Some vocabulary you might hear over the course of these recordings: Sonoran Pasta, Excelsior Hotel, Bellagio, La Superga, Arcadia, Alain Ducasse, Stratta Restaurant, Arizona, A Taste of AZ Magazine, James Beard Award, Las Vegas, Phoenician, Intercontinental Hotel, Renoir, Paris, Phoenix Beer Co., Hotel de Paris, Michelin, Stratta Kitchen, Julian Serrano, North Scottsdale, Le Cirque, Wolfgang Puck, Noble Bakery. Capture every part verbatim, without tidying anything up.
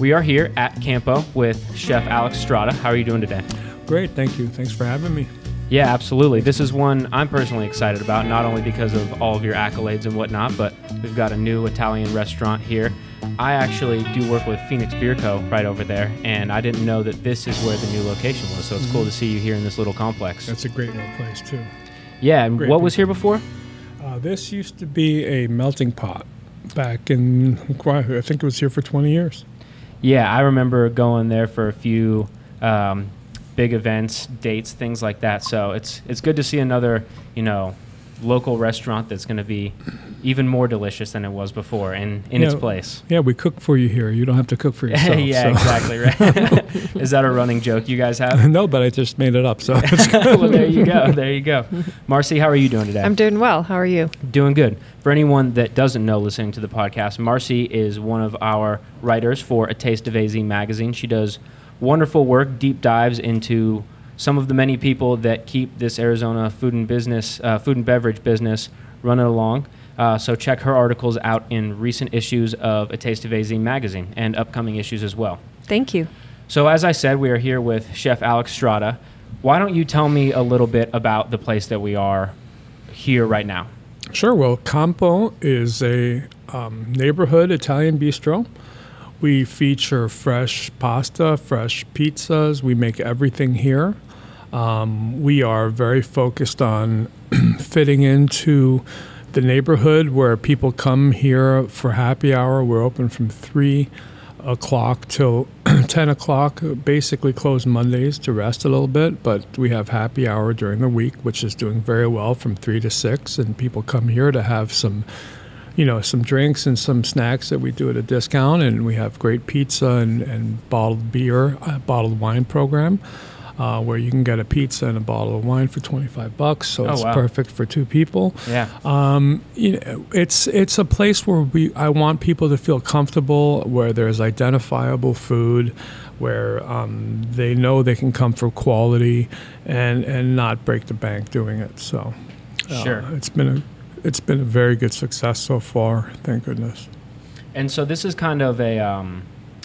We are here at Campo with Chef Alex Stratta. How are you doing today? Great, thank you. Thanks for having me. Yeah, absolutely. This is one I'm personally excited about, not only because of all of your accolades and whatnot, but we've got a new Italian restaurant here. I actually do work with Phoenix Beer Co. right over there, and I didn't know that this is where the new location was, so it's mm-hmm. cool to see you here in this little complex. That's a great little place, too. Yeah, and great what people. was here before? Uh, this used to be a melting pot back in, I think it was here for twenty years. Yeah, I remember going there for a few um, big events, dates, things like that, so it's, it's good to see another, you know, local restaurant that's going to be even more delicious than it was before and in, in yeah, its place. Yeah, we cook for you here. You don't have to cook for yourself. Yeah, exactly, right? Is that a running joke you guys have? No, but I just made it up, so it's good. Well, there you go. There you go. Marcy, how are you doing today? I'm doing well. How are you? Doing good. For anyone that doesn't know listening to the podcast, Marcy is one of our writers for A Taste of A Z Magazine. She does wonderful work, deep dives into some of the many people that keep this Arizona food and business, uh, food and beverage business running along. Uh, so check her articles out in recent issues of A Taste of A Z Magazine and upcoming issues as well. Thank you. So as I said, we are here with Chef Alex Stratta. Why don't you tell me a little bit about the place that we are here right now? Sure. Well, Campo is a um, neighborhood Italian bistro. We feature fresh pasta, fresh pizzas. We make everything here. Um, we are very focused on fitting into the neighborhood where people come here for happy hour. We're open from three o'clock till ten o'clock, basically closed Mondays to rest a little bit. But we have happy hour during the week, which is doing very well from three to six. And people come here to have some you know, some drinks and some snacks that we do at a discount, and we have great pizza and, and bottled beer, a bottled wine program, uh, where you can get a pizza and a bottle of wine for twenty-five bucks. So oh, it's wow. perfect for two people. Yeah. Um, you know, it's it's a place where we I want people to feel comfortable, where there's identifiable food, where um, they know they can come for quality and and not break the bank doing it. So uh, sure, it's been a It's been a very good success so far, thank goodness. And so this is kind of a um,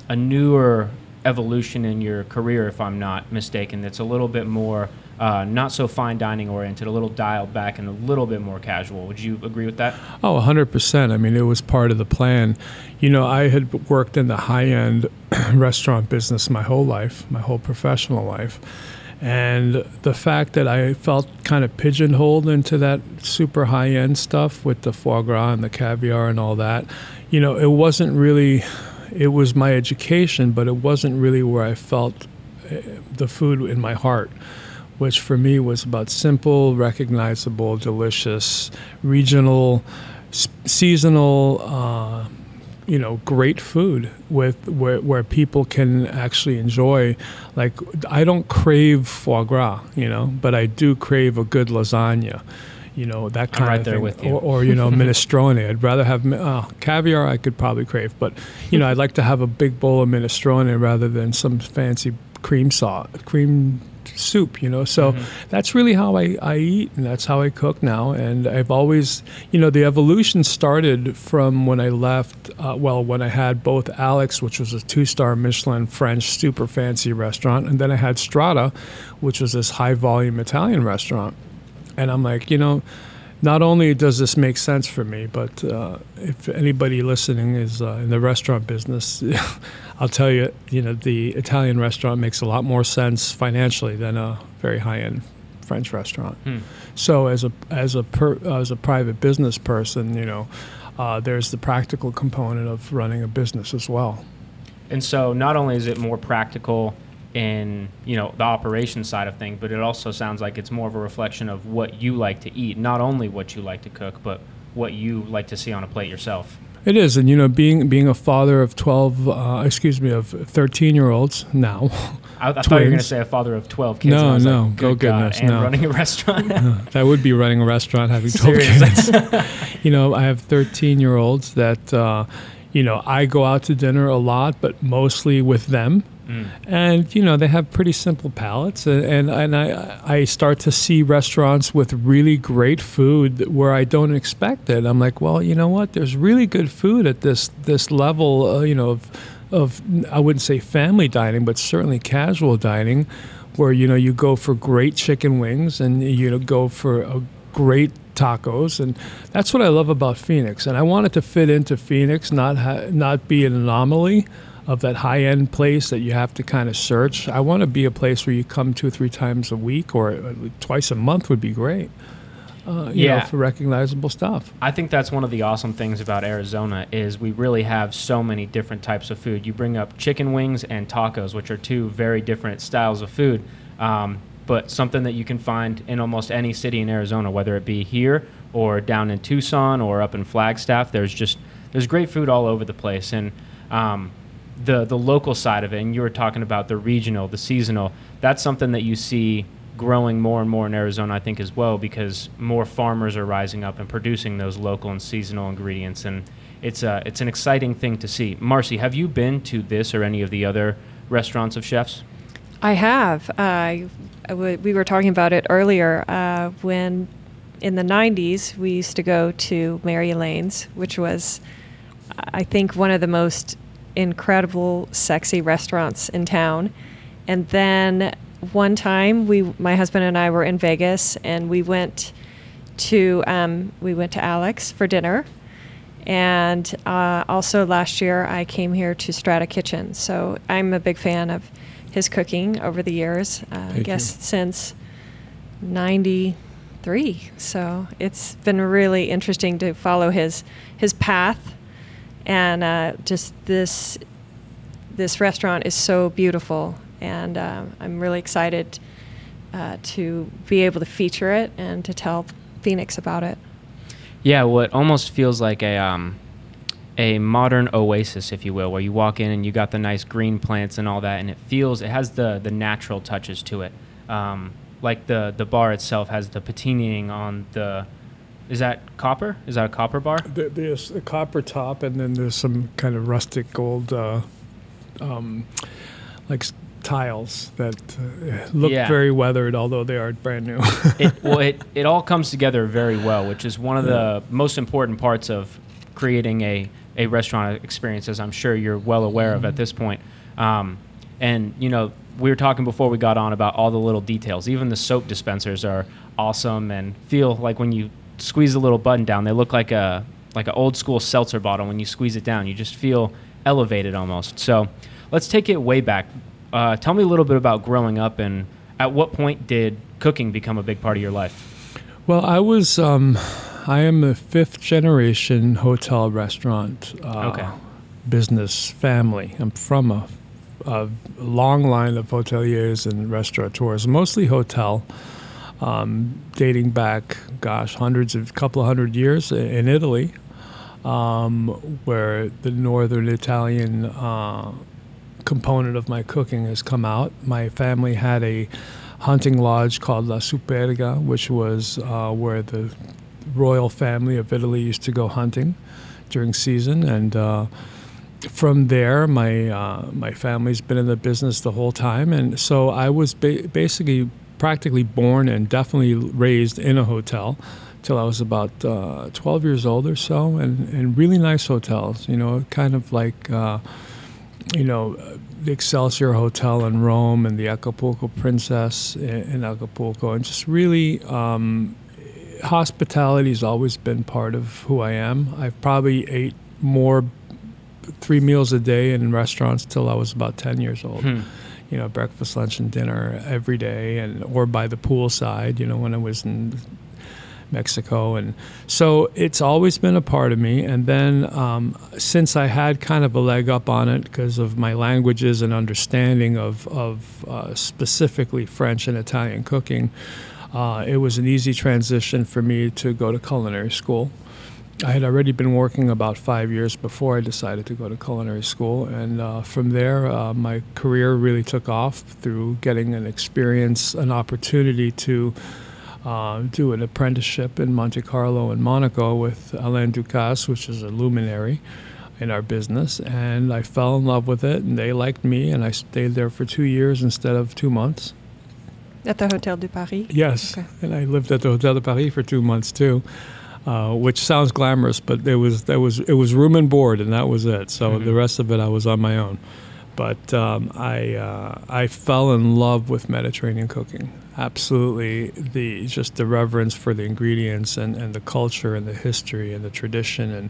a newer evolution in your career, if I'm not mistaken. That's a little bit more uh, not so fine dining oriented, a little dialed back, and a little bit more casual. Would you agree with that? Oh, one hundred percent. I mean, it was part of the plan. You know, I had worked in the high-end restaurant business my whole life, my whole professional life. And the fact that I felt kind of pigeonholed into that super high-end stuff with the foie gras and the caviar and all that, you know, it wasn't really, it was my education, but it wasn't really where I felt the food in my heart, which for me was about simple, recognizable, delicious, regional, seasonal, uh, you know, great food with where, where people can actually enjoy. Like, I don't crave foie gras, you know, but I do crave a good lasagna, you know, that kind I'm right of there thing. With you. Or, or, you know, minestrone. I'd rather have uh, caviar I could probably crave, but, you know, I'd like to have a big bowl of minestrone rather than some fancy cream sauce, cream soup, you know. So mm-hmm. that's really how I, I eat, and that's how I cook now. And I've always, you know, the evolution started from when I left, uh, well, when I had both Alex, which was a two-star Michelin French super fancy restaurant, and then I had Stratta, which was this high-volume Italian restaurant. And I'm like, you know, not only does this make sense for me, but uh, if anybody listening is uh, in the restaurant business, I'll tell you, you know, the Italian restaurant makes a lot more sense financially than a very high-end French restaurant. Hmm. So as a as a per, as a private business person, you know, uh, there's the practical component of running a business as well. And so not only is it more practical in, you know, the operation side of things, but it also sounds like it's more of a reflection of what you like to eat, not only what you like to cook, but what you like to see on a plate yourself. It is, and you know, being being a father of twelve, uh, excuse me, of thirteen-year-olds now. I, I thought you were going to say a father of twelve kids. No, no, like, good go goodness, God, and no. running a restaurant. No, that would be running a restaurant, having twelve kids. You know, I have thirteen-year-olds that, uh, you know, I go out to dinner a lot, but mostly with them. Mm. And, you know, they have pretty simple palates, and, and, and I, I start to see restaurants with really great food where I don't expect it. I'm like, well, you know what? There's really good food at this, this level, uh, you know, of of, I wouldn't say family dining, but certainly casual dining, where, you know, you go for great chicken wings and you know, go for a great tacos. And that's what I love about Phoenix. And I wanted to fit into Phoenix, not ha not be an anomaly of that high-end place that you have to kind of search. I want to be a place where you come two or three times a week, or twice a month would be great. Uh, you yeah. know, for recognizable stuff. I think that's one of the awesome things about Arizona is we really have so many different types of food. You bring up chicken wings and tacos, which are two very different styles of food, um, but something that you can find in almost any city in Arizona, whether it be here or down in Tucson or up in Flagstaff. There's just there's great food all over the place, and um, the the local side of it. And you were talking about the regional, the seasonal. That's something that you see growing more and more in Arizona, I think, as well, because more farmers are rising up and producing those local and seasonal ingredients, and it's a, it's an exciting thing to see. Marcy, have you been to this or any of the other restaurants of Chef's? I have. Uh, I w we were talking about it earlier. Uh, when in the nineties, we used to go to Mary Elaine's, which was, I think, one of the most incredible, sexy restaurants in town, and then. One time, we, my husband and I were in Vegas, and we went to um, we went to Alex for dinner, and uh, also last year I came here to Stratta Kitchen. So I'm a big fan of his cooking over the years. Uh, I guess you. Since ninety-three. So it's been really interesting to follow his his path, and uh, just this this restaurant is so beautiful. And um, I'm really excited uh, to be able to feature it and to tell Phoenix about it. Yeah, well, it almost feels like a, um, a modern oasis, if you will, where you walk in and you got the nice green plants and all that, and it feels, it has the, the natural touches to it. Um, like the, the bar itself has the patinaing on the, is that copper? Is that a copper bar? There, there's a copper top, and then there's some kind of rustic gold, uh, um, like, tiles that uh, look yeah. very weathered, although they are brand new. it, well, it, it all comes together very well, which is one of yeah. the most important parts of creating a, a restaurant experience, as I'm sure you're well aware of at this point. Um, and, you know, we were talking before we got on about all the little details. Even the soap dispensers are awesome and feel like when you squeeze the little button down, they look like a like an old-school seltzer bottle. When you squeeze it down, you just feel elevated almost. So let's take it way back. Uh, tell me a little bit about growing up, and at what point did cooking become a big part of your life? Well, I was, um, I am a fifth generation hotel restaurant uh, okay. business family. I'm from a, a long line of hoteliers and restaurateurs, mostly hotel, um, dating back, gosh, hundreds of, couple of hundred years in Italy, um, where the northern Italian uh, component of my cooking has come out. My family had a hunting lodge called La Superga, which was uh, where the royal family of Italy used to go hunting during season. And uh, from there, my uh, my family's been in the business the whole time. And so I was ba basically practically born and definitely raised in a hotel till I was about uh, twelve years old or so, and, and really nice hotels, you know, kind of like... Uh, you know, the Excelsior Hotel in Rome and the Acapulco Princess in Acapulco, and just really um, hospitality has always been part of who I am. I've probably ate more three meals a day in restaurants till I was about ten years old. Hmm. You know, breakfast, lunch, and dinner every day, and or by the poolside, you know, when I was in Mexico. And so it's always been a part of me. And then um, since I had kind of a leg up on it because of my languages and understanding of, of uh, specifically French and Italian cooking, uh, it was an easy transition for me to go to culinary school. I had already been working about five years before I decided to go to culinary school. And uh, from there, uh, my career really took off through getting an experience, an opportunity to Uh, do an apprenticeship in Monte Carlo and Monaco with Alain Ducasse, which is a luminary in our business, and I fell in love with it, and they liked me, and I stayed there for two years instead of two months. At the Hotel de Paris? Yes, okay. And I lived at the Hotel de Paris for two months too. uh, which sounds glamorous, but it was that was it was room and board, and that was it. So mm-hmm. the rest of it, I was on my own. But um, I uh, I fell in love with Mediterranean cooking. Absolutely, the just the reverence for the ingredients and, and the culture and the history and the tradition and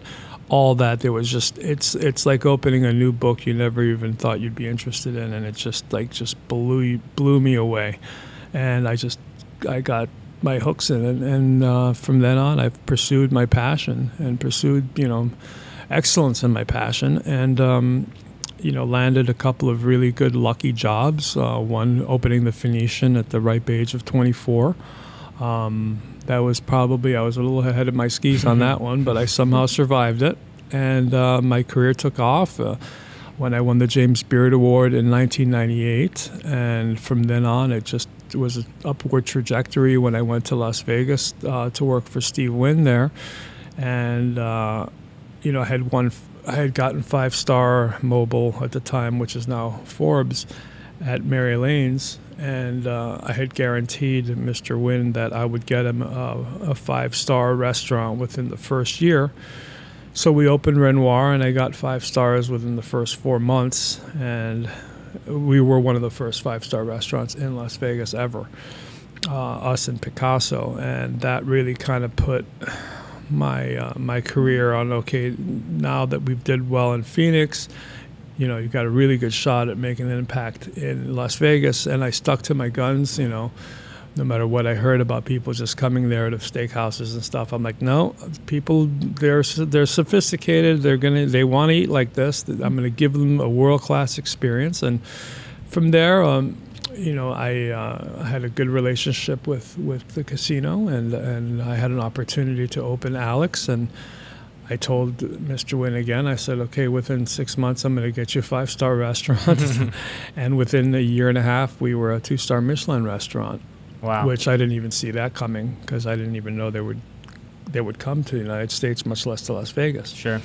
all that. There was just it's it's like opening a new book you never even thought you'd be interested in, and it just like just blew blew me away, and I just I got my hooks in it, and uh, from then on I've pursued my passion and pursued you know excellence in my passion and. Um, you know, landed a couple of really good lucky jobs, uh, one opening the Phoenician at the ripe age of twenty-four. Um, that was probably, I was a little ahead of my skis on that one, but I somehow survived it. And uh, my career took off uh, when I won the James Beard Award in nineteen ninety-eight. And from then on, it just was an upward trajectory when I went to Las Vegas uh, to work for Steve Wynn there. And, uh, you know, I had one... I had gotten five-star Mobile at the time, which is now Forbes, at Mary Elaine's, and uh, I had guaranteed Mister Wynn that I would get him a, a five-star restaurant within the first year. So we opened Renoir, and I got five stars within the first four months, and we were one of the first five-star restaurants in Las Vegas ever, uh, us and Picasso, and that really kind of put... my uh, my career on, okay, now that we've did well in Phoenix, you know, you've got a really good shot at making an impact in Las Vegas. And I stuck to my guns, you know, no matter what I heard about people just coming there to steakhouses and stuff. I'm like, no, people, they're they're sophisticated. They're gonna they want to eat like this. I'm gonna give them a world-class experience. And from there, um, you know, I uh, had a good relationship with, with the casino, and and I had an opportunity to open Alex, and I told Mister Wynn again, I said, okay, within six months, I'm going to get you a five-star restaurant. And within a year and a half, we were a two-star Michelin restaurant. Wow. Which I didn't even see that coming, because I didn't even know they would, they would come to the United States, much less to Las Vegas. Sure.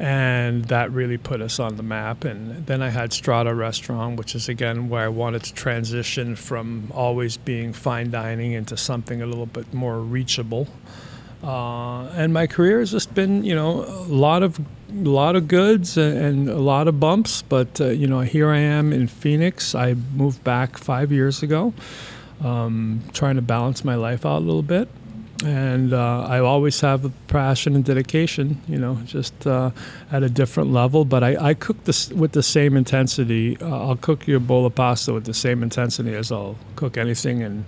And that really put us on the map. And then I had Stratta Restaurant, which is, again, where I wanted to transition from always being fine dining into something a little bit more reachable. Uh, and my career has just been, you know, a lot of, lot of goods and a lot of bumps. But, uh, you know, here I am in Phoenix. I moved back five years ago, um, trying to balance my life out a little bit. And uh, I always have a passion and dedication, you know, just uh, at a different level. But I, I cook this with the same intensity. Uh, I'll cook you a bowl of pasta with the same intensity as I'll cook anything in,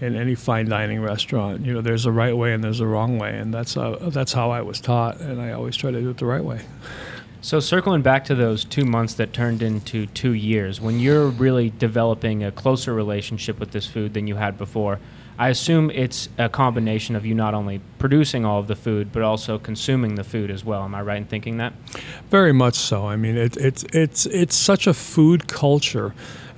in any fine dining restaurant. You know, there's a right way and there's a wrong way. And that's how, that's how I was taught. And I always try to do it the right way. So circling back to those two months that turned into two years, when you're really developing a closer relationship with this food than you had before, I assume it's a combination of you not only producing all of the food, but also consuming the food as well. Am I right in thinking that? Very much so. I mean, it, it's it's it's such a food culture,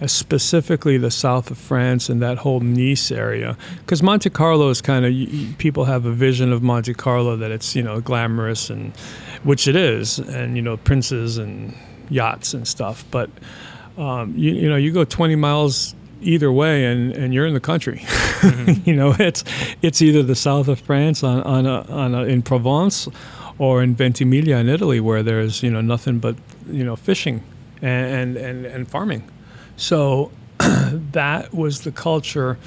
specifically the south of France and that whole Nice area. Because Monte Carlo is kind of, people have a vision of Monte Carlo that it's, you know, glamorous, and which it is, and, you know, princes and yachts and stuff. But, um, you, you know, you go twenty miles either way, and, and you're in the country. Mm-hmm. You know, it's it's either the south of France on on a, on a, in Provence, or in Ventimiglia in Italy, where there's you know nothing but you know fishing and and, and farming. So that was the culture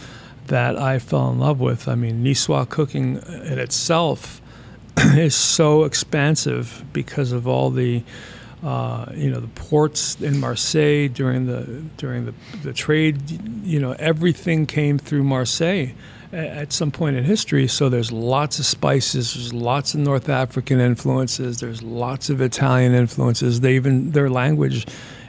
that I fell in love with. I mean, Niçois cooking in itself is so expansive because of all the. Uh, you know, the ports in Marseille during the during the, the trade, you know, everything came through Marseille at, at some point in history. So there's lots of spices, there's lots of North African influences, there's lots of Italian influences. They even, their language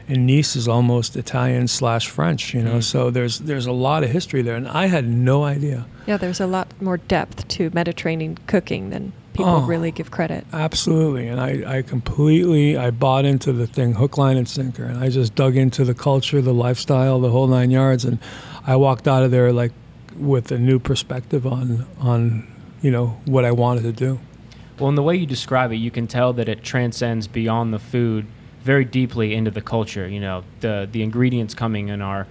in Nice is almost Italian slash French, you know, mm. so there's there's a lot of history there. And I had no idea. Yeah, there's a lot more depth to Mediterranean cooking than people oh, really give credit. Absolutely. And I, I completely, I bought into the thing, hook, line, and sinker. And I just dug into the culture, the lifestyle, the whole nine yards. And I walked out of there like with a new perspective on, on you know, what I wanted to do. Well, in the way you describe it, you can tell that it transcends beyond the food very deeply into the culture. You know, the, the ingredients coming in are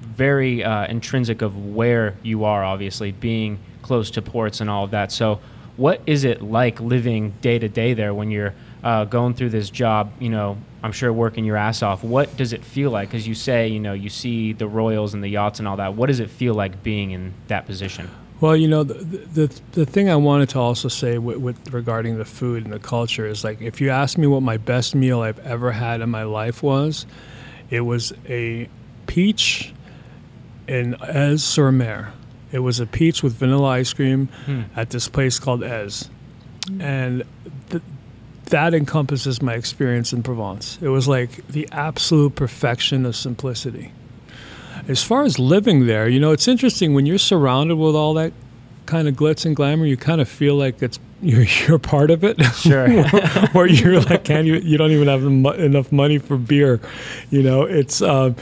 very uh, intrinsic of where you are, obviously, being close to ports and all of that. So what is it like living day to day there when you're uh, going through this job, you know, I'm sure working your ass off? What does it feel like? Because you say, you know, you see the royals and the yachts and all that. What does it feel like being in that position? Well, you know, the the, the thing I wanted to also say with, with regarding the food and the culture is, like, if you ask me what my best meal I've ever had in my life was, it was a peach in Aix-sur-Mer. It was a peach with vanilla ice cream hmm. at this place called Aix. And th that encompasses my experience in Provence. It was like the absolute perfection of simplicity. As far as living there, you know, it's interesting. When you're surrounded with all that kind of glitz and glamour, you kind of feel like it's you're, you're part of it. Sure. or, or you're like, can you, you don't even have enough money for beer. You know, it's, uh,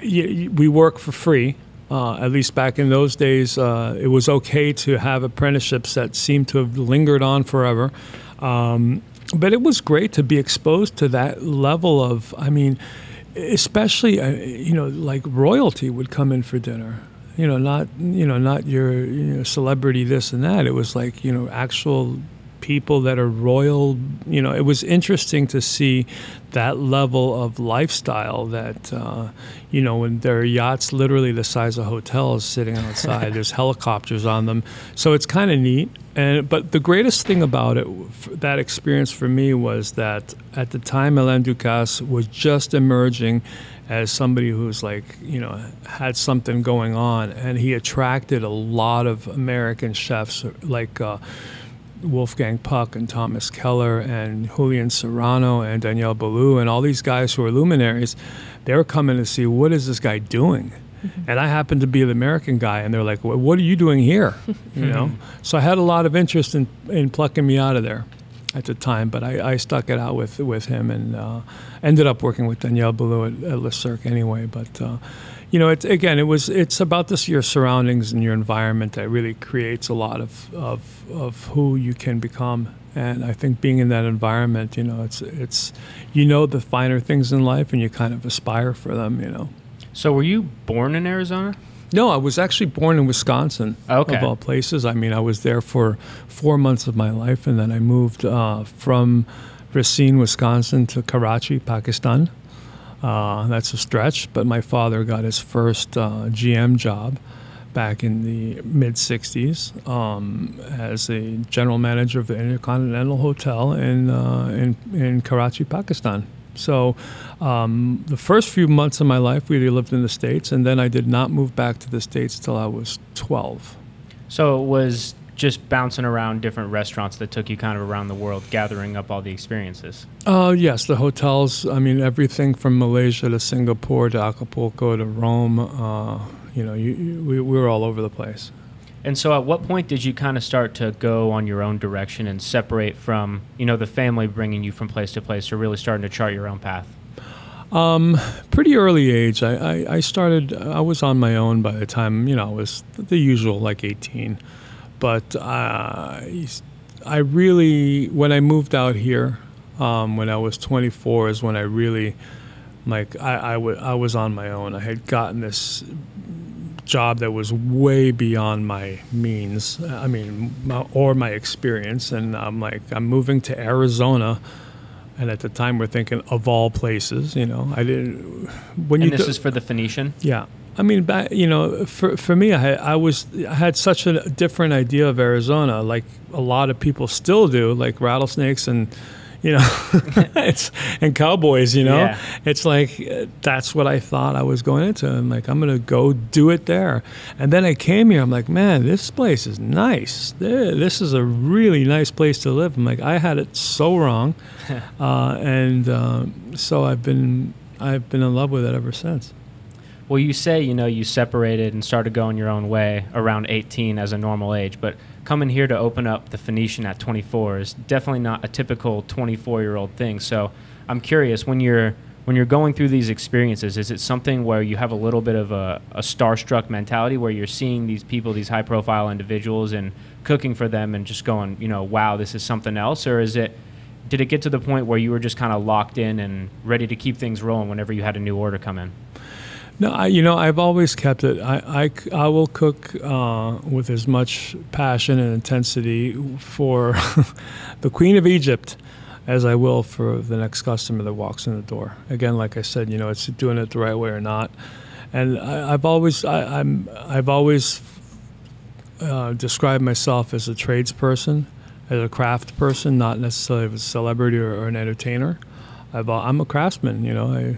you, you, we work for free. Uh, at least back in those days, uh, it was okay to have apprenticeships that seemed to have lingered on forever. Um, but it was great to be exposed to that level of, I mean, especially, uh, you know, like royalty would come in for dinner, you know, not, you know, not your you know, celebrity, this and that. It was like, you know, actual people that are royal, you know, it was interesting to see that level of lifestyle that, uh, you know, when there are yachts literally the size of hotels sitting outside, there's helicopters on them. So it's kind of neat. And, but the greatest thing about it, that experience for me, was that at the time, Alain Ducasse was just emerging as somebody who's like, you know, had something going on. And he attracted a lot of American chefs like uh, Wolfgang Puck and Thomas Keller and Julian Serrano and Daniel Boulud and all these guys who are luminaries. They were coming to see, what is this guy doing? Mm-hmm. And I happened to be the American guy, and they're like, well, what are you doing here? You know, so I had a lot of interest in, in plucking me out of there at the time, but I, I stuck it out with with him, and uh, ended up working with Daniel Boulud at, at Le Cirque anyway. But uh, you know, it's, again, it was it's about this your surroundings and your environment that really creates a lot of of of who you can become. And I think being in that environment, you know, it's it's you know the finer things in life, and you kind of aspire for them, you know. So were you born in Arizona? No, I was actually born in Wisconsin, okay. of all places. I mean, I was there for four months of my life, and then I moved uh, from Racine, Wisconsin, to Karachi, Pakistan. Uh, that's a stretch, but my father got his first uh, G M job back in the mid sixties um, as a general manager of the Intercontinental Hotel in, uh, in, in Karachi, Pakistan. So um, the first few months of my life, we lived in the States, and then I did not move back to the States till I was twelve. So it was just bouncing around different restaurants that took you kind of around the world, gathering up all the experiences? Uh, yes, the hotels. I mean, everything from Malaysia to Singapore to Acapulco to Rome. Uh, you know, you, you, we, we were all over the place. And so at what point did you kind of start to go on your own direction and separate from, you know, the family bringing you from place to place, or really starting to chart your own path? Um, pretty early age. I, I, I started, I was on my own by the time, you know, I was the usual, like eighteen. But uh, I really, when I moved out here, um, when I was twenty-four is when I really, like, I, I, w I was on my own. I had gotten this job that was way beyond my means, I mean, my, or my experience. And I'm like, I'm moving to Arizona. And at the time, we're thinking of all places, you know, I didn't. When and you this is for the Phoenician? Yeah. I mean, back, you know, for, for me, I, I, was, I had such a different idea of Arizona, like a lot of people still do, like rattlesnakes and, you know, it's, and cowboys, you know, yeah. It's like, that's what I thought I was going into. I'm like, I'm going to go do it there. And then I came here. I'm like, man, this place is nice. This is a really nice place to live. I'm like, I had it so wrong. uh, and uh, so I've been, I've been in love with it ever since. Well, you say, you know, you separated and started going your own way around eighteen as a normal age, but coming here to open up the Phoenician at twenty-four is definitely not a typical twenty-four-year-old thing. So I'm curious, when you're, when you're going through these experiences, is it something where you have a little bit of a, a starstruck mentality where you're seeing these people, these high-profile individuals, and cooking for them and just going, you know, wow, this is something else? Or is it, did it get to the point where you were just kind of locked in and ready to keep things rolling whenever you had a new order come in? No, I, you know, I've always kept it. I, I, I will cook uh, with as much passion and intensity for the Queen of Egypt as I will for the next customer that walks in the door. Again, like I said, you know, it's doing it the right way or not. And I, I've always, I, I'm, I've always uh, described myself as a tradesperson, as a craft person, not necessarily a celebrity or, or an entertainer. I've, I'm a craftsman, you know. I,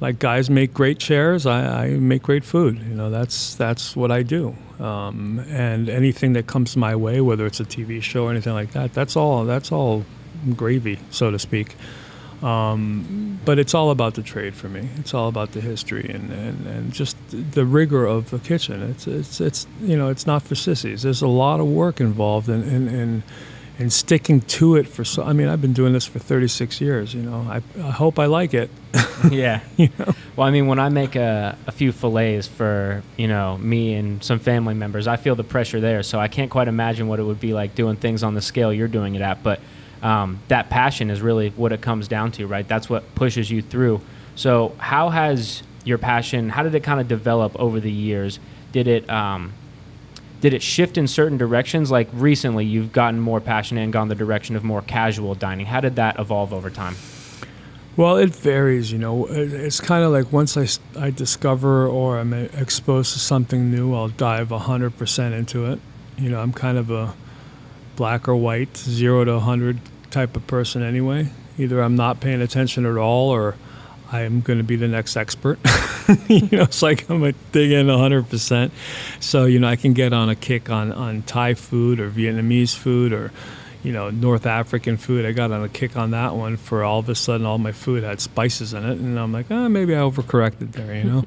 Like guys make great chairs, I, I make great food. You know, that's that's what I do. Um, and anything that comes my way, whether it's a T V show or anything like that, that's all that's all gravy, so to speak. Um, but it's all about the trade for me. It's all about the history and, and, and just the rigor of the kitchen. It's it's it's you know it's not for sissies. There's a lot of work involved in in, in and sticking to it for so, I mean, I've been doing this for thirty-six years, you know. I, I hope I like it. Yeah. You know? Well, I mean, when I make a, a few fillets for, you know, me and some family members, I feel the pressure there. So I can't quite imagine what it would be like doing things on the scale you're doing it at. But um, that passion is really what it comes down to, right? That's what pushes you through. So how has your passion, how did it kind of develop over the years? Did it... Um, Did it shift in certain directions? Like recently, you've gotten more passionate and gone the direction of more casual dining. How did that evolve over time? Well, it varies, you know. It's kind of like once I, I discover or I'm exposed to something new, I'll dive one hundred percent into it. You know, I'm kind of a black or white, zero to one hundred type of person anyway. Either I'm not paying attention at all or I'm going to be the next expert. You know, it's like I'm going to dig in one hundred percent. So, you know, I can get on a kick on, on Thai food or Vietnamese food or, you know, North African food. I got on a kick on that one for all of a sudden all my food had spices in it. And I'm like, oh, maybe I overcorrected there, you know.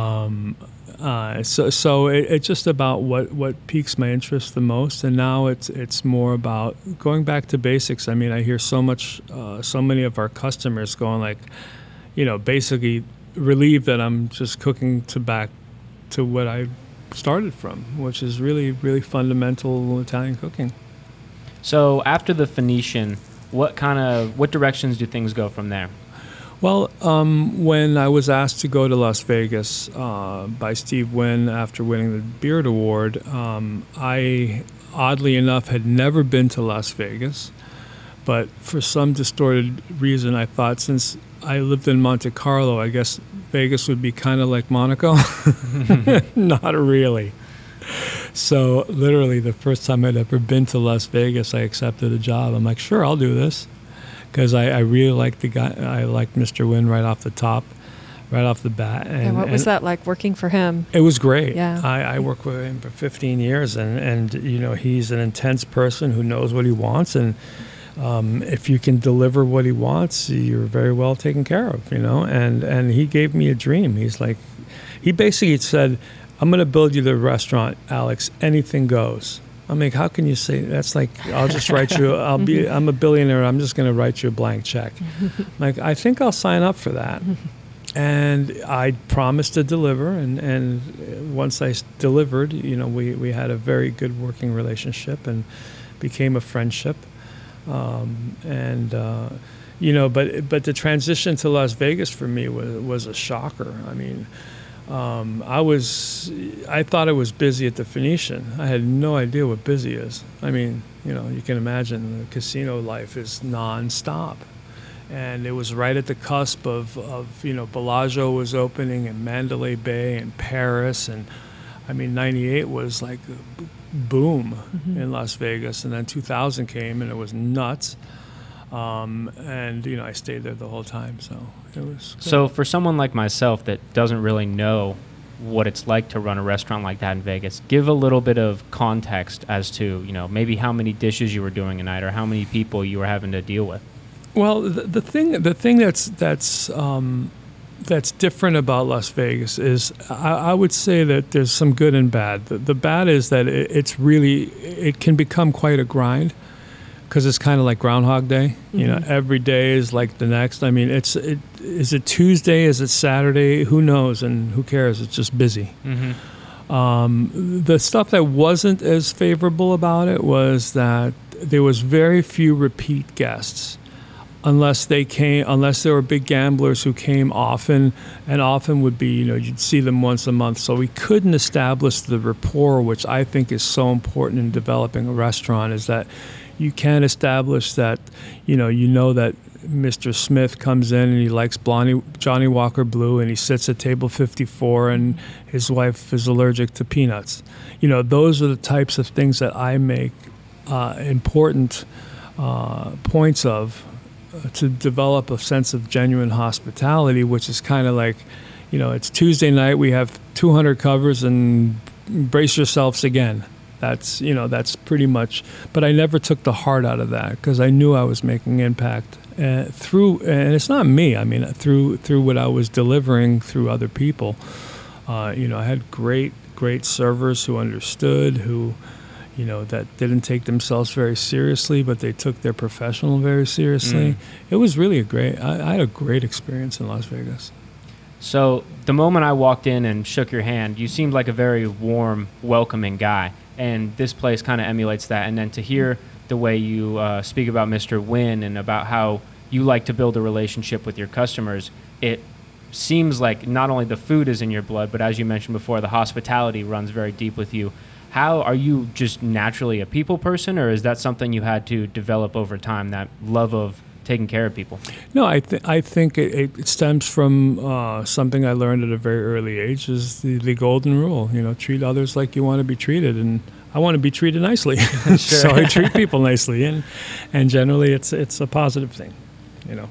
um, uh, so so it, it's just about what, what piques my interest the most. And now it's, it's more about going back to basics. I mean, I hear so much, uh, so many of our customers going like, you know, basically relieved that I'm just cooking to back to what I started from, which is really, really fundamental Italian cooking. So after the Phoenician, what kind of, what directions do things go from there? Well, um, when I was asked to go to Las Vegas uh, by Steve Wynn after winning the Beard Award, um, I, oddly enough, had never been to Las Vegas. But for some distorted reason, I thought since I lived in Monte Carlo, I guess Vegas would be kind of like Monaco. Not really. So literally the first time I'd ever been to Las Vegas, I accepted a job. I'm like, sure, I'll do this. Because I, I really liked the guy. I liked Mister Wynn right off the top, right off the bat. And, and what was and that like working for him? It was great. Yeah. I, I worked with him for fifteen years. And, and, you know, he's an intense person who knows what he wants. And Um, if you can deliver what he wants, you're very well taken care of, you know. And, and he gave me a dream. He's like, he basically said, I'm going to build you the restaurant, Alex. Anything goes. I'm like, how can you say that's like, I'll just write you, I'll be, I'm a billionaire. I'm just going to write you a blank check. Like, I think I'll sign up for that. And I promised to deliver. And, and once I delivered, you know, we, we had a very good working relationship and became a friendship. Um, and, uh, you know, but, but the transition to Las Vegas for me was, was a shocker. I mean, um, I was, I thought I was busy at the Phoenician. I had no idea what busy is. I mean, you know, you can imagine the casino life is nonstop. And it was right at the cusp of, of, you know, Bellagio was opening and Mandalay Bay and Paris. And I mean, ninety-eight was like boom mm-hmm. in Las Vegas, and then two thousand came and it was nuts. Um, and you know, I stayed there the whole time, so it was cool. So for someone like myself that doesn't really know what it's like to run a restaurant like that in Vegas, give a little bit of context as to, you know, maybe how many dishes you were doing a night or how many people you were having to deal with. Well, the, the thing the thing that's that's um, that's different about Las Vegas is I, I would say that there's some good and bad. The, the bad is that it, it's really, it can become quite a grind because it's kind of like Groundhog Day. You mm-hmm. know, every day is like the next. I mean, it's, it, is it Tuesday? Is it Saturday? Who knows? And who cares? It's just busy. Mm-hmm. Um, the stuff that wasn't as favorable about it was that there was very few repeat guests. unless they came, unless there were big gamblers who came often, and often would be, you know, you'd see them once a month. So we couldn't establish the rapport, which I think is so important in developing a restaurant, is that you can't establish that, you know, you know that Mister Smith comes in and he likes Blondie, Johnny Walker Blue, and he sits at table fifty-four and his wife is allergic to peanuts. You know, those are the types of things that I make uh, important uh, points of uh, to develop a sense of genuine hospitality, which is kind of like, you know, it's Tuesday night, we have two hundred covers and brace yourselves again. That's, you know, that's pretty much, but I never took the heart out of that because I knew I was making impact. Uh, through, and it's not me, I mean, through through what I was delivering through other people. Uh, you know, I had great, great servers who understood, who, you know, that didn't take themselves very seriously, but they took their professional very seriously. Mm. It was really a great, I, I had a great experience in Las Vegas. So the moment I walked in and shook your hand, you seemed like a very warm, welcoming guy. And this place kind of emulates that. And then to hear the way you uh, speak about Mister Wynn and about how you like to build a relationship with your customers, it seems like not only the food is in your blood, but as you mentioned before, the hospitality runs very deep with you. How are you just naturally a people person, or is that something you had to develop over time, that love of taking care of people? No, I, th I think it, it stems from uh, something I learned at a very early age, is the, the golden rule, you know, treat others like you want to be treated. And I want to be treated nicely, so I treat people nicely, and and generally it's it's a positive thing, you know.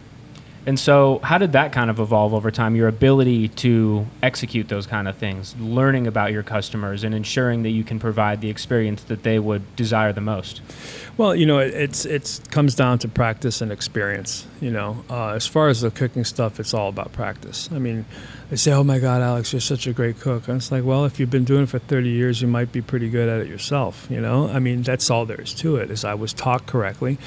And so, how did that kind of evolve over time? Your ability to execute those kind of things, learning about your customers, and ensuring that you can provide the experience that they would desire the most. Well, you know, it, it's it's comes down to practice and experience. You know, uh, as far as the cooking stuff, it's all about practice. I mean, they say, "Oh my God, Alex, you're such a great cook." And it's like, well, if you've been doing it for thirty years, you might be pretty good at it yourself. You know, I mean, that's all there is to it. Is I was taught correctly,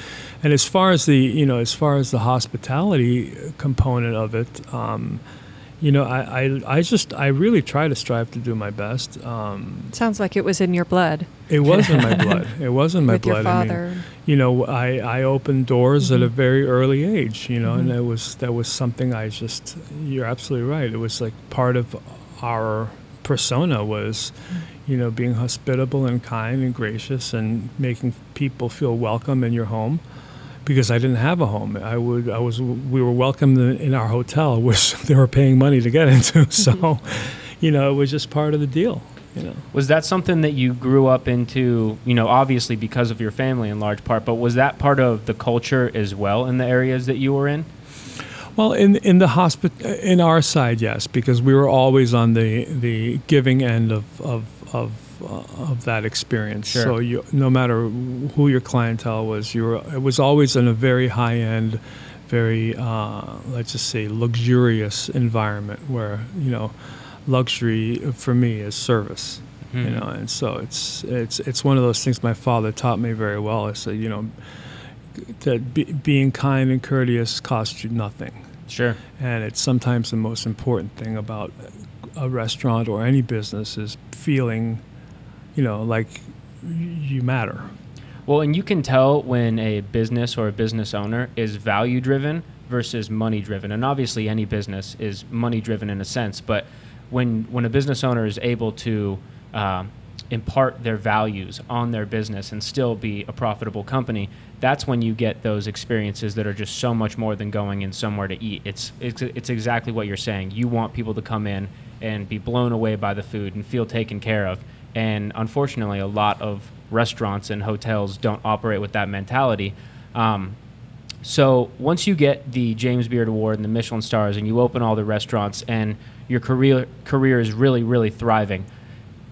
and as far as the you know, as far as the hospitality component of it, um, you know, I, I I just I really try to strive to do my best. Um, Sounds like it was in your blood. It was in my blood. It was in my With blood. Your father. I mean, you know, I I opened doors mm-hmm. at a very early age. You know, mm-hmm. and it was that was something I just. You're absolutely right. It was like part of our persona was, mm-hmm. you know, being hospitable and kind and gracious and making people feel welcome in your home. Because I didn't have a home, I would. I was. We were welcomed in our hotel, which they were paying money to get into. So, you know, it was just part of the deal. You know, was that something that you grew up into? You know, obviously because of your family in large part, but was that part of the culture as well in the areas that you were in? Well, in in the hospi- in our side, yes, because we were always on the the giving end of of. of of that experience. Sure. So you, no matter who your clientele was, you were, it was always in a very high-end, very, uh, let's just say, luxurious environment where, you know, luxury for me is service, mm-hmm. you know, and so it's, it's, it's one of those things my father taught me very well. I said, you know, that be, being kind and courteous costs you nothing. Sure. And it's sometimes the most important thing about a restaurant or any business is feeling, you know, like you matter. Well, and you can tell when a business or a business owner is value driven versus money driven. And obviously any business is money driven in a sense, but when, when a business owner is able to uh, impart their values on their business and still be a profitable company, that's when you get those experiences that are just so much more than going in somewhere to eat. It's, it's, it's exactly what you're saying. You want people to come in and be blown away by the food and feel taken care of. And unfortunately, a lot of restaurants and hotels don't operate with that mentality. Um, so once you get the James Beard Award and the Michelin stars and you open all the restaurants and your career, career is really, really thriving,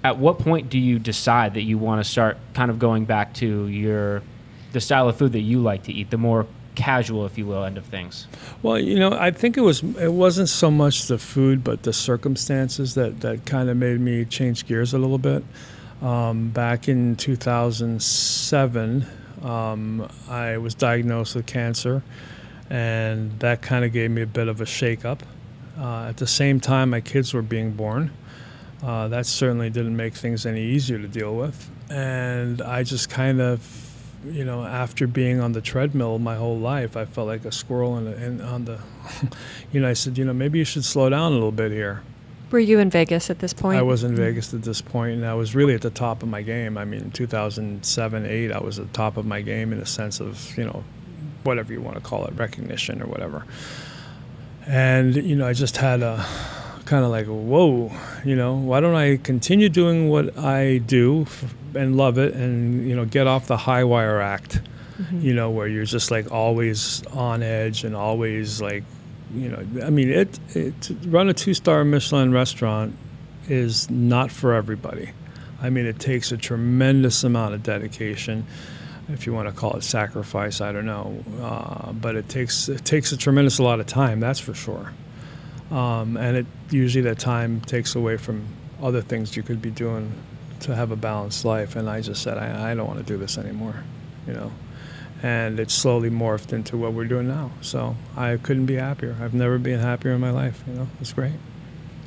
at what point do you decide that you want to start kind of going back to your the style of food that you like to eat, the more casual, if you will, end of things? Well, you know, I think it was it wasn't so much the food, but the circumstances that that kind of made me change gears a little bit. Um, back in two thousand seven, um, I was diagnosed with cancer, and that kind of gave me a bit of a shakeup. Uh, at the same time, my kids were being born. Uh, that certainly didn't make things any easier to deal with, and I just kind of you know, after being on the treadmill my whole life, I felt like a squirrel in, in, on the, you know, I said, you know, maybe you should slow down a little bit here. Were you in Vegas at this point? I was in Vegas at this point, and I was really at the top of my game. I mean, in two thousand seven, eight, I was at the top of my game in a sense of, you know, whatever you want to call it, recognition or whatever. And, you know, I just had a kind of like, whoa, you know, why don't I continue doing what I do and love it and, you know, get off the high wire act, mm-hmm. you know, where you're just like always on edge and always like, you know, I mean, it, it to run a two-star Michelin restaurant is not for everybody. I mean, it takes a tremendous amount of dedication, if you want to call it sacrifice, I don't know. Uh, but it takes it takes a tremendous lot of time, that's for sure. Um, and it usually that time takes away from other things you could be doing to have a balanced life. And I just said, I, I don't want to do this anymore, you know. And it slowly morphed into what we're doing now. So I couldn't be happier. I've never been happier in my life. You know, it's great.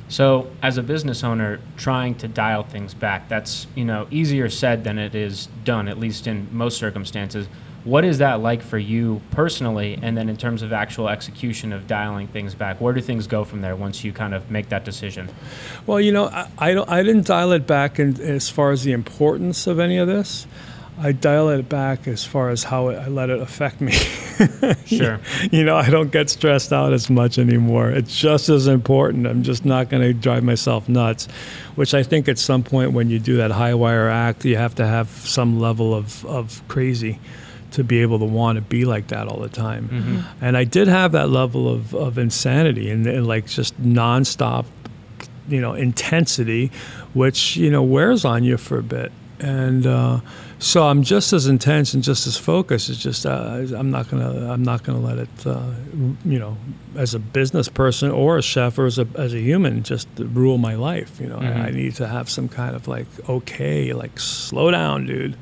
So as a business owner, trying to dial things back, that's, you know, easier said than it is done, at least in most circumstances. What is that like for you personally? And then in terms of actual execution of dialing things back, where do things go from there once you kind of make that decision? Well, you know, I, I, don't, I didn't dial it back in, as far as the importance of any of this. I dial it back as far as how it, I let it affect me. Sure. You know, I don't get stressed out as much anymore. It's just as important. I'm just not going to drive myself nuts, which I think at some point when you do that high wire act, you have to have some level of, of crazy to be able to want to be like that all the time. Mm-hmm. And I did have that level of, of insanity and, and like just nonstop, you know, intensity, which, you know, wears on you for a bit. And uh, so I'm just as intense and just as focused. It's just uh, I'm not gonna I'm not gonna let it, uh, you know, as a business person or a chef or as a as a human, just rule my life. You know, mm-hmm. I, I need to have some kind of like, okay, like slow down, dude,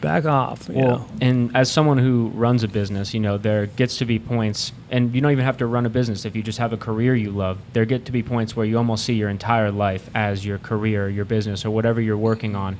back off. You well, know? And as someone who runs a business, you know, there gets to be points, and you don't even have to run a business if you just have a career you love. There get to be points where you almost see your entire life as your career, your business, or whatever you're working on.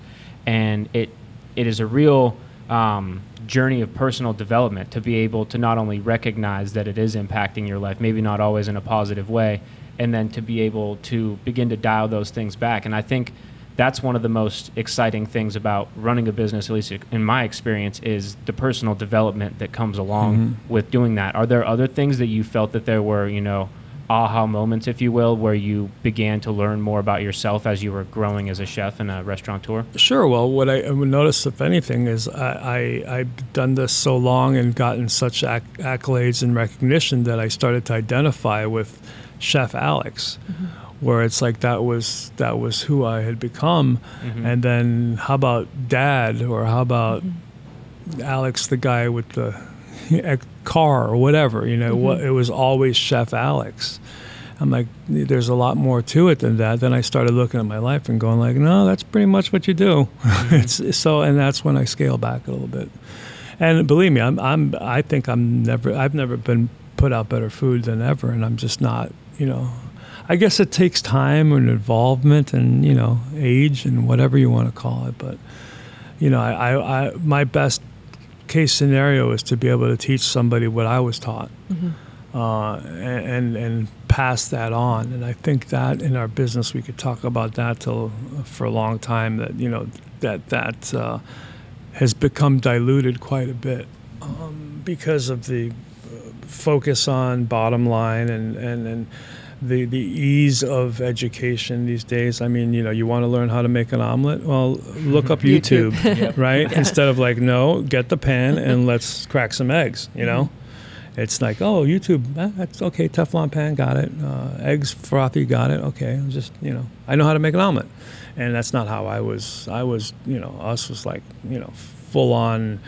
And it it is a real um, journey of personal development to be able to not only recognize that it is impacting your life, maybe not always in a positive way, and then to be able to begin to dial those things back. And I think that's one of the most exciting things about running a business, at least in my experience, is the personal development that comes along mm-hmm. with doing that. Are there other things that you felt that there were, you know, aha moments, if you will, where you began to learn more about yourself as you were growing as a chef and a restaurateur? Sure. Well, what I would notice, if anything, is I, I, I've done this so long and gotten such acc accolades and recognition that I started to identify with Chef Alex, mm-hmm. where it's like that was that was who I had become. Mm-hmm. And then how about Dad, or how about mm-hmm. Alex, the guy with the car or whatever, you know, mm-hmm. what, it was always Chef Alex. I'm like, there's a lot more to it than that. Then I started looking at my life and going like, no, that's pretty much what you do. Mm-hmm. it's, so, and that's when I scale back a little bit. And believe me, I'm, I'm, I think I'm never, I've never been put out better food than ever. And I'm just not, you know, I guess it takes time and involvement and, you know, age and whatever you want to call it. But, you know, I, I, I my best case scenario is to be able to teach somebody what I was taught, mm-hmm. uh, and, and and pass that on. And I think that in our business we could talk about that till for a long time. That, you know, that that uh, has become diluted quite a bit um, because of the focus on bottom line and and and the the ease of education these days. I mean, you know, you want to learn how to make an omelet? Well, look up YouTube, YouTube. Right? Yeah. Instead of like, no, get the pan and let's crack some eggs, you know? Mm-hmm. It's like, oh, YouTube, eh, that's okay, Teflon pan, got it. Uh, eggs frothy, got it, okay. Just, you know, I know how to make an omelet. And that's not how I was, I was, you know, us was like, you know, full on,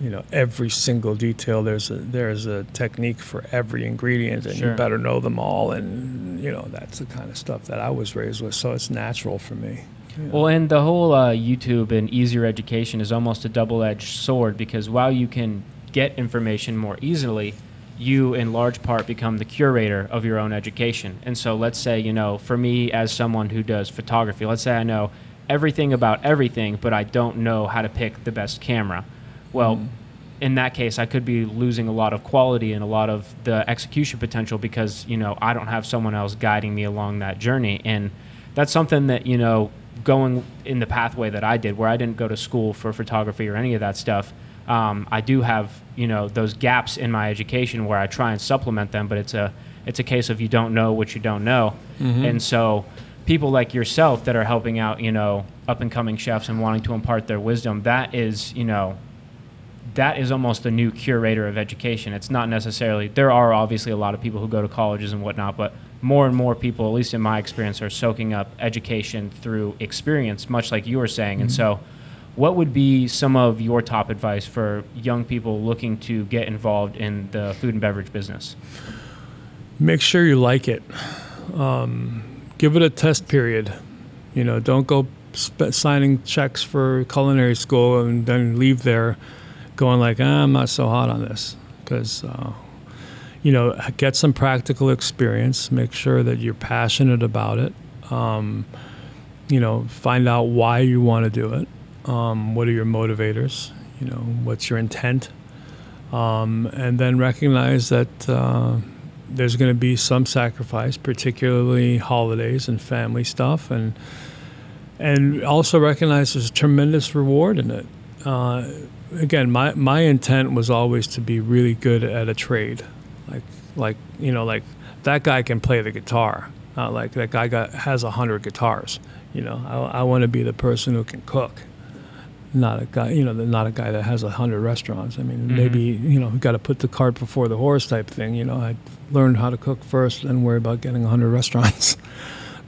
you know, every single detail. There's a there's a technique for every ingredient, and sure. you better know them all. And you know, that's the kind of stuff that I was raised with, so it's natural for me. You know? Well, and the whole uh, YouTube and easier education is almost a double-edged sword, because while you can get information more easily, you in large part become the curator of your own education. And so, let's say, you know, for me as someone who does photography, let's say I know everything about everything, but I don't know how to pick the best camera. Well, mm. in that case, I could be losing a lot of quality and a lot of the execution potential because, you know, I don't have someone else guiding me along that journey. And that's something that, you know, going in the pathway that I did, where I didn't go to school for photography or any of that stuff, um, I do have, you know, those gaps in my education where I try and supplement them, but it's a, it's a case of you don't know what you don't know. Mm-hmm. And so people like yourself that are helping out, you know, up-and-coming chefs and wanting to impart their wisdom, that is, you know, that is almost a new curator of education. It's not necessarily, there are obviously a lot of people who go to colleges and whatnot, but more and more people, at least in my experience, are soaking up education through experience, much like you were saying. Mm-hmm. And so what would be some of your top advice for young people looking to get involved in the food and beverage business? Make sure you like it. Um, give it a test period. You know, don't go sp- signing checks for culinary school and then leave there going like, ah, I'm not so hot on this, because, uh, you know, get some practical experience. Make sure that you're passionate about it. Um, you know, find out why you want to do it. Um, what are your motivators? You know, what's your intent? Um, and then recognize that uh, there's going to be some sacrifice, particularly holidays and family stuff. And, and also recognize there's tremendous reward in it. Uh, Again, my, my intent was always to be really good at a trade. Like, like you know, like that guy can play the guitar. Not like that guy got, has a hundred guitars. You know, I, I want to be the person who can cook. Not a guy, you know, not a guy that has a hundred restaurants. I mean, mm-hmm. maybe, you know, got to put the cart before the horse type thing. You know, I learned how to cook first and worry about getting a hundred restaurants.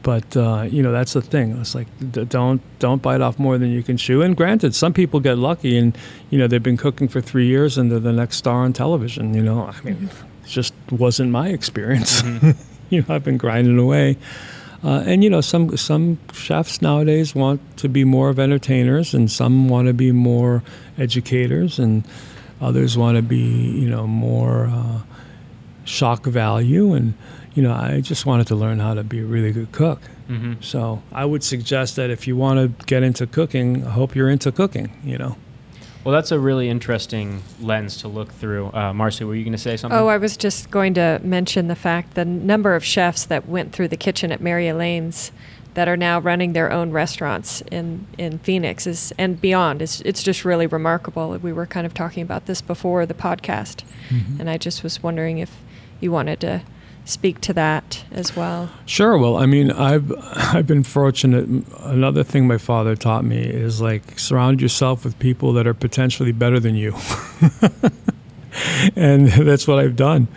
But, uh, you know, that's the thing. It's like, don't don't bite off more than you can chew. And granted, some people get lucky and, you know, they've been cooking for three years and they're the next star on television. You know, I mean, it just wasn't my experience. Mm-hmm. You know, I've been grinding away. Uh, and, you know, some, some chefs nowadays want to be more of entertainers, and some want to be more educators, and others want to be, you know, more uh, shock value. And, you know, I just wanted to learn how to be a really good cook. Mm-hmm. So I would suggest that if you want to get into cooking, I hope you're into cooking, you know. Well, that's a really interesting lens to look through. Uh, Marcy, were you going to say something? Oh, I was just going to mention the fact the number of chefs that went through the kitchen at Mary Elaine's that are now running their own restaurants in, in Phoenix is, and beyond. It's, it's just really remarkable. We were kind of talking about this before the podcast, mm-hmm. and I just was wondering if you wanted to speak to that as well. Sure. Well, I mean, I've I've been fortunate. Another thing my father taught me is, like, surround yourself with people that are potentially better than you. And that's what I've done.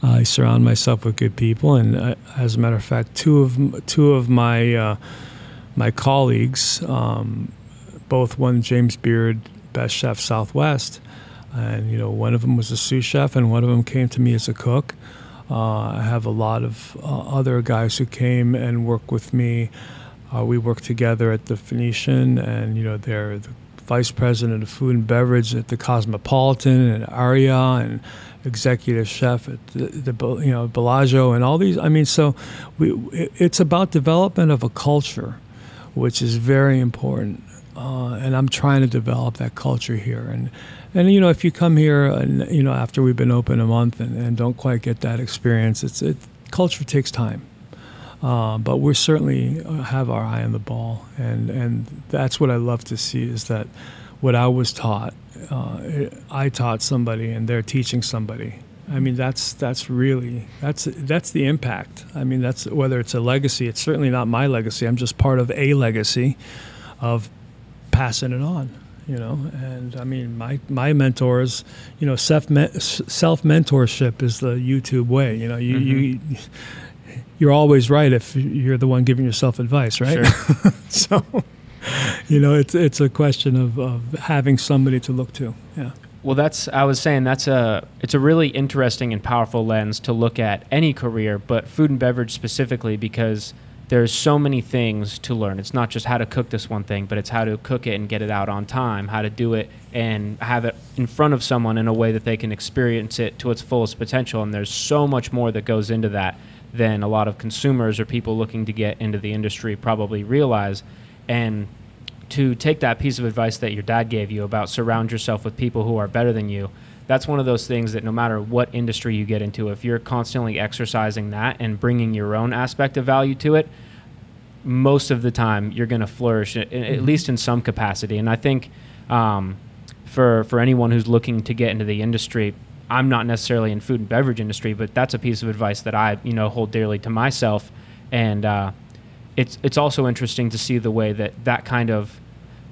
Uh, I surround myself with good people. And uh, as a matter of fact, two of two of my uh, my colleagues, um, both won James Beard Best Chef Southwest, and you know, one of them was a sous chef, and one of them came to me as a cook. Uh, I have a lot of uh, other guys who came and work with me. Uh, we work together at the Phoenician, and you know, they're the vice president of food and beverage at the Cosmopolitan and Aria, and executive chef at the, the you know Bellagio, and all these. I mean, so we, it's about development of a culture, which is very important. Uh, and I'm trying to develop that culture here. And, and you know, if you come here, and, you know, after we've been open a month and, and don't quite get that experience, it's it, culture takes time. Uh, but we certainly have our eye on the ball. And, and that's what I love to see, is that what I was taught, uh, it, I taught somebody and they're teaching somebody. I mean, that's that's really, that's that's the impact. I mean, that's whether it's a legacy. It's certainly not my legacy. I'm just part of a legacy of passing it on, you know. And I mean, my my mentors, you know, self self mentorship is the YouTube way. You know, you mm-hmm. you you're always right if you're the one giving yourself advice, right? Sure. So, you know, it's it's a question of, of having somebody to look to. Yeah. Well, that's I was saying that's a it's a really interesting and powerful lens to look at any career, but food and beverage specifically, because there's so many things to learn. It's not just how to cook this one thing, but it's how to cook it and get it out on time, how to do it and have it in front of someone in a way that they can experience it to its fullest potential. And there's so much more that goes into that than a lot of consumers or people looking to get into the industry probably realize. And to take that piece of advice that your dad gave you about surround yourself with people who are better than you, that's one of those things that no matter what industry you get into, if you're constantly exercising that and bringing your own aspect of value to it, most of the time you're going to flourish, at mm-hmm. least in some capacity. And I think um, for, for anyone who's looking to get into the industry, I'm not necessarily in food and beverage industry, but that's a piece of advice that I, you know, hold dearly to myself. And uh, it's, it's also interesting to see the way that that kind of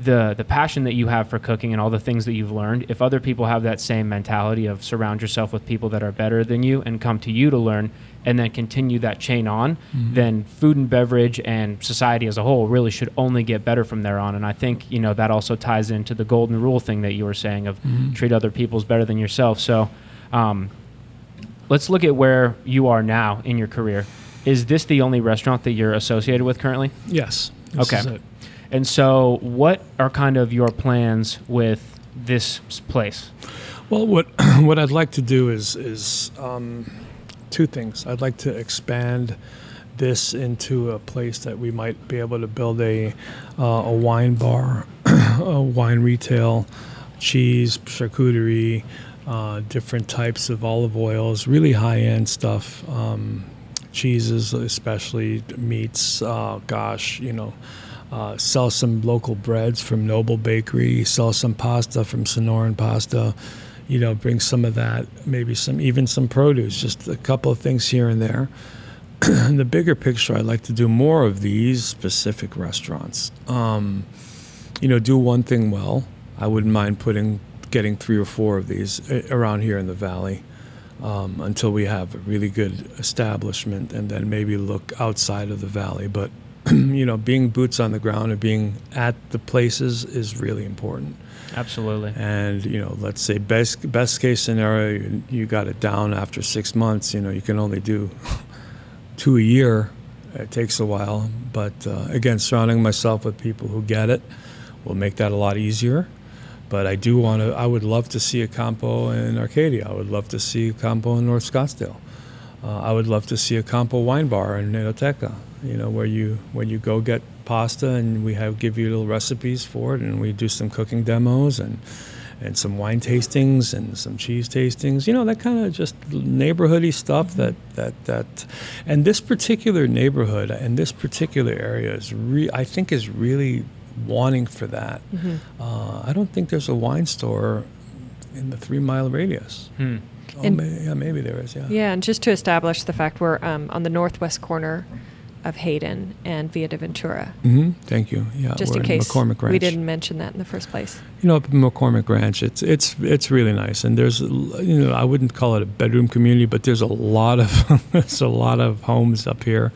the, the passion that you have for cooking and all the things that you've learned, if other people have that same mentality of surround yourself with people that are better than you and come to you to learn and then continue that chain on, mm-hmm. then food and beverage and society as a whole really should only get better from there on. And I think, you know, that also ties into the golden rule thing that you were saying of mm-hmm. treat other people's better than yourself. So um, let's look at where you are now in your career. Is this the only restaurant that you're associated with currently? Yes. This okay. is it. And so what are kind of your plans with this place? Well, what what I'd like to do is, is um, two things. I'd like to expand this into a place that we might be able to build a, uh, a wine bar, a wine retail, cheese, charcuterie, uh, different types of olive oils, really high-end stuff, um, cheeses especially, meats, uh, gosh, you know. Uh, sell some local breads from Noble Bakery, sell some pasta from Sonoran Pasta, you know, bring some of that, maybe some, even some produce, just a couple of things here and there. In the bigger picture, I'd like to do more of these specific restaurants. Um, you know, do one thing well. I wouldn't mind putting, getting three or four of these around here in the valley um, until we have a really good establishment, and then maybe look outside of the valley. But you know, being boots on the ground and being at the places is really important. Absolutely. And, you know, let's say best best case scenario, you, you got it down after six months. You know, you can only do two a year. It takes a while. But, uh, again, surrounding myself with people who get it will make that a lot easier. But I do want to, I would love to see a Campo in Arcadia. I would love to see a Campo in North Scottsdale. Uh, I would love to see a Campo wine bar in Neoteca. You know, where you when you go get pasta and we have give you little recipes for it, and we do some cooking demos and and some wine tastings and some cheese tastings, you know, that kind of just neighborhoody stuff that that that and this particular neighborhood and this particular area is re I think is really wanting for that. Mm-hmm. uh, I don't think there's a wine store in the three mile radius. Hmm. Oh, and maybe, yeah, maybe there is. Yeah. Yeah, and just to establish the fact, we're um, on the northwest corner of Hayden and Via de Ventura. Mm-hmm. Thank you. Yeah, just in case McCormick Ranch. We didn't mention that in the first place. You know, up in McCormick Ranch, it's it's it's really nice, and there's, you know, I wouldn't call it a bedroom community, but there's a lot of there's a lot of homes up here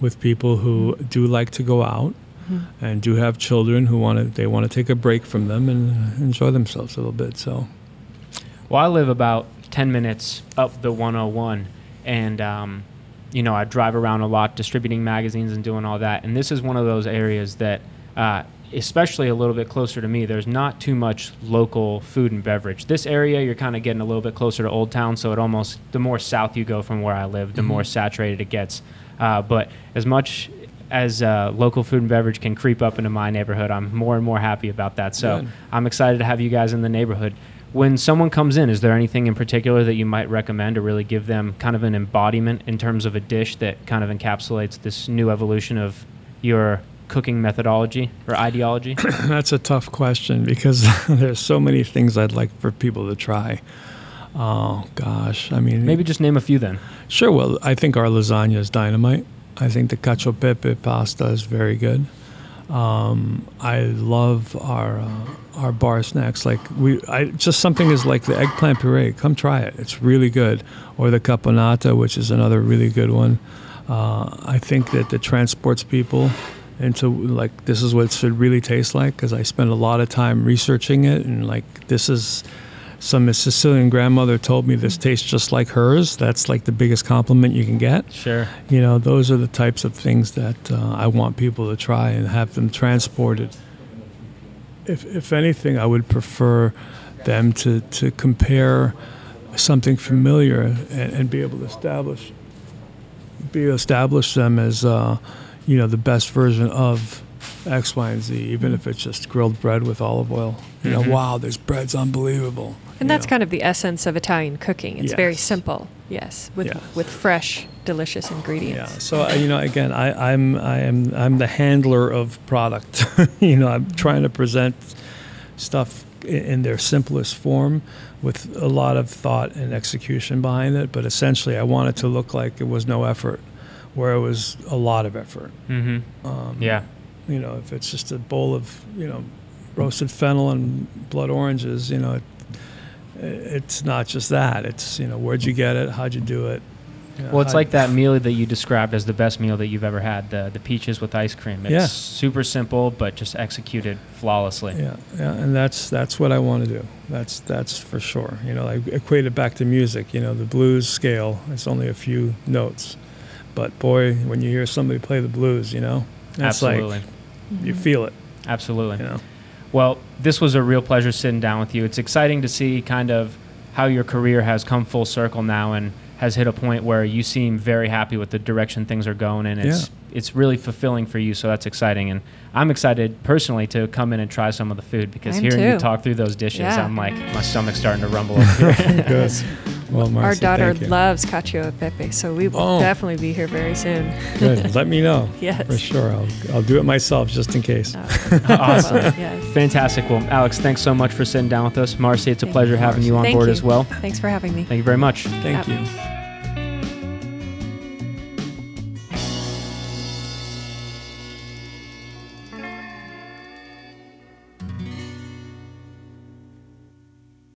with people who do like to go out, mm-hmm. and do have children who want to they want to take a break from them and enjoy themselves a little bit. So, well, I live about ten minutes up the one oh one, and um, you know, I drive around a lot distributing magazines and doing all that. And this is one of those areas that, uh, especially a little bit closer to me, there's not too much local food and beverage. This area, you're kind of getting a little bit closer to Old Town. So it almost, the more south you go from where I live, the mm-hmm. more saturated it gets. Uh, but as much as uh, local food and beverage can creep up into my neighborhood, I'm more and more happy about that. So Good. I'm excited to have you guys in the neighborhood. When someone comes in, is there anything in particular that you might recommend to really give them kind of an embodiment in terms of a dish that kind of encapsulates this new evolution of your cooking methodology or ideology? That's a tough question, because there's so many things I'd like for people to try. Oh, gosh. I mean, maybe just name a few then. Sure. Well, I think our lasagna is dynamite. I think the cacio e pepe pasta is very good. Um, I love our... Uh, our bar snacks, like we I just something is like the eggplant puree. Come try it, it's really good. Or the caponata, which is another really good one. uh, I think that it transports people into, like, this is what it should really taste like, because I spent a lot of time researching it, and like, this is some Sicilian grandmother told me this tastes just like hers. That's like the biggest compliment you can get. Sure. You know, those are the types of things that uh, I want people to try and have them transported. If, if anything, I would prefer them to, to compare something familiar and, and be able to establish be establish them as uh, you know, the best version of X, Y, and Z, even mm. if it's just grilled bread with olive oil. You mm-hmm. know, wow, this bread's unbelievable. And that's know. kind of the essence of Italian cooking. It's yes. very simple, yes, with yes. with fresh, delicious ingredients. Yeah. So you know, again, I, I'm I am I'm the handler of product. You know, I'm trying to present stuff in their simplest form with a lot of thought and execution behind it. But essentially, I want it to look like it was no effort, where it was a lot of effort. Mm-hmm. Um, yeah. You know, if it's just a bowl of, you know, roasted fennel and blood oranges, you know, it, it's not just that. It's, you know, where'd you get it? How'd you do it? You know, well, it's like that meal that you described as the best meal that you've ever had, the the peaches with ice cream. It's yeah. super simple, but just executed flawlessly. Yeah, yeah, and that's that's what I want to do. That's that's for sure. You know, I equate it back to music. You know, the blues scale, it's only a few notes. But, boy, when you hear somebody play the blues, you know, it's Absolutely. like... You feel it. Absolutely. You know? Well, this was a real pleasure sitting down with you. It's exciting to see kind of how your career has come full circle now and has hit a point where you seem very happy with the direction things are going, and it's yeah. it's really fulfilling for you, so that's exciting. And I'm excited personally to come in and try some of the food, because I'm hearing too. you talk through those dishes, yeah. I'm like, my stomach's starting to rumble over here. Good. Well, Marcy, our daughter loves cacio e pepe, so we will oh. definitely be here very soon. Good. Let me know. Yes. For sure. I'll, I'll do it myself just in case. Oh. Awesome. Well, yes. Fantastic. Well, Alex, thanks so much for sitting down with us. Marcy, it's a Thank pleasure you. having you on Thank board you. as well. Thanks for having me. Thank you very much. Thank At you.